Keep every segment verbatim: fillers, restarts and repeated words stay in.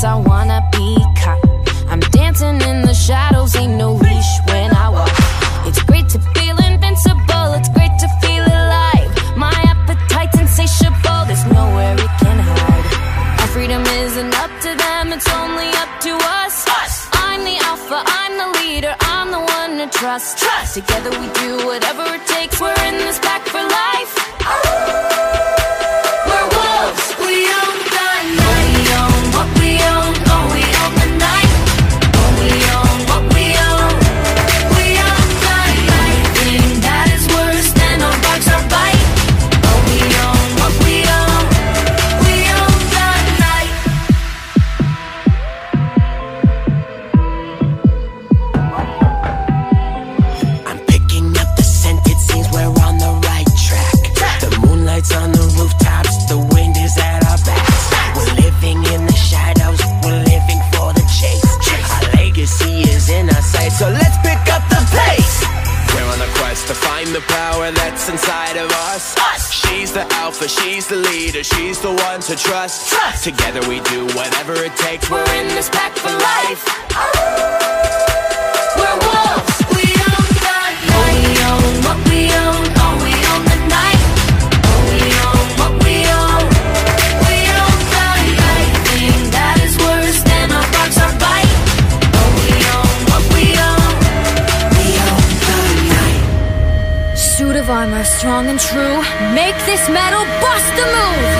guess I wanna be caught. I'm dancing in the shadows, ain't no leash when I walk. It's great to feel invincible, it's great to feel alive. My appetite's insatiable, there's nowhere it can hide. Our freedom isn't up to them, it's only up to us. us. I'm the alpha, I'm the leader, I'm the one to trust. trust. Together we do whatever it takes, we're in this pack for life. We're wolves, we own the night. We own what we own, oh we own the night. Oh we own what we own, we own the night. Nothing that is worse than our bugs or bite. Oh we own what we own, we own the night. I'm picking up the scent, it seems we're on the right track. The moonlight's on the rooftops, the wind is at our backs. We're living in the shadows, we're living for the chase. Our legacy is in our sight, so let's pick up the pace. We're on a quest to find the power that's inside of us. She's the alpha, she's the leader, she's the one to trust. Together we do whatever it takes, we're in this pack for life. We're wolves, we own the night. Oh we own what we own, oh we own the night. Oh we own what we own, we own the night. Nothing that is worse than our bugs or bite. Oh we own what we own, we own the night. Suit of armor, strong and true. Make this metal bust a move.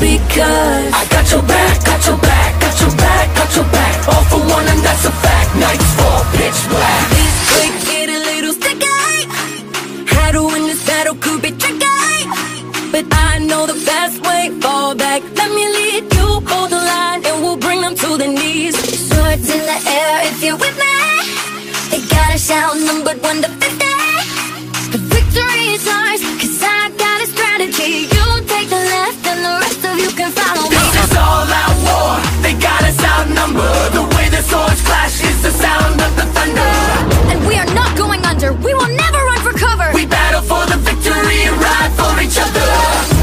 Because I got your back, got your back, got your back, got your back. All for one and that's a fact. Nights fall, pitch black. This could get a little sticky. How to win this battle could be tricky. But I know the fast way, fall back. Let me lead you, hold the line, and we'll bring them to their knees. Swords in the air if you're with me. They gotta shout number one to fifty. The victory is ours, cause I got a strategy. You take the left and the rest of you can follow me. This is all out war, they got us outnumbered. The way the swords clash is the sound of the thunder. And we are not going under, we will never run for cover. We battle for the victory and ride for each other.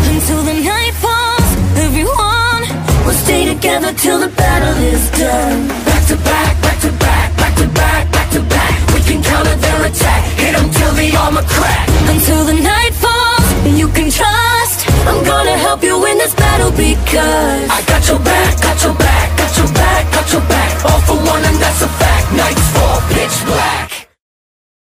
Until the night falls, everyone will stay together till the battle is done. Back to back, back to back, back to back, back to back. We can counter their attack, hit them till the armor cracks. Until the night falls, you can trust. I'm gonna help you win this battle because I got your back, got your back.